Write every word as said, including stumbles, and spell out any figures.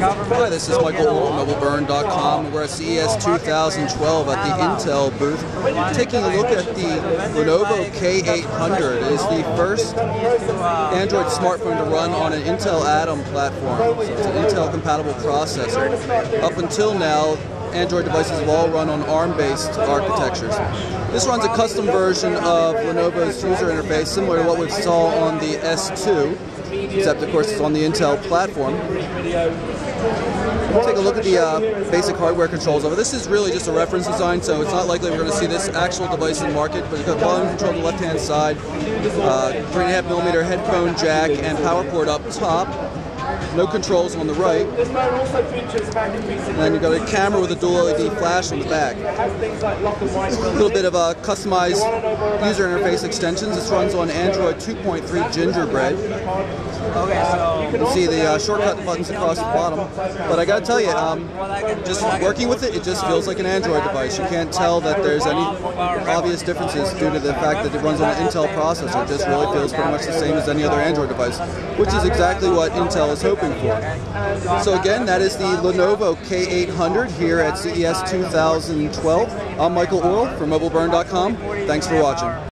Hi, this is Michael Orle, Mobile Burn dot com. We're at C E S two thousand twelve at the Intel booth, taking a look at the Lenovo K eight hundred. It is the first Android smartphone to run on an Intel Atom platform. So it's an Intel-compatible processor. Up until now, Android devices have all run on ARM-based architectures. This runs a custom version of Lenovo's user interface, similar to what we saw on the S two, except of course it's on the Intel platform. Take a look at the uh, basic hardware controls of it. This is really just a reference design, so it's not likely we're going to see this actual device in the market, but you've got volume control on the left-hand side, uh, three point five millimeter headphone jack, and power port up top. No controls on the right. And then you've got a camera with a dual L E D flash on the back. A little bit of a customized user interface extensions. This runs on Android two point three Gingerbread. You can see the uh, shortcut buttons across the bottom. But I gotta tell you, um, just working with it, it just feels like an Android device. You can't tell that there's any obvious differences due to the fact that it runs on an Intel processor. It just really feels pretty much the same as any other Android device, which is exactly what Intel is hoping for. So again, that is the Lenovo K eight hundred here at C E S two thousand twelve. I'm Michael Orle from Mobile Burn dot com. Thanks for watching.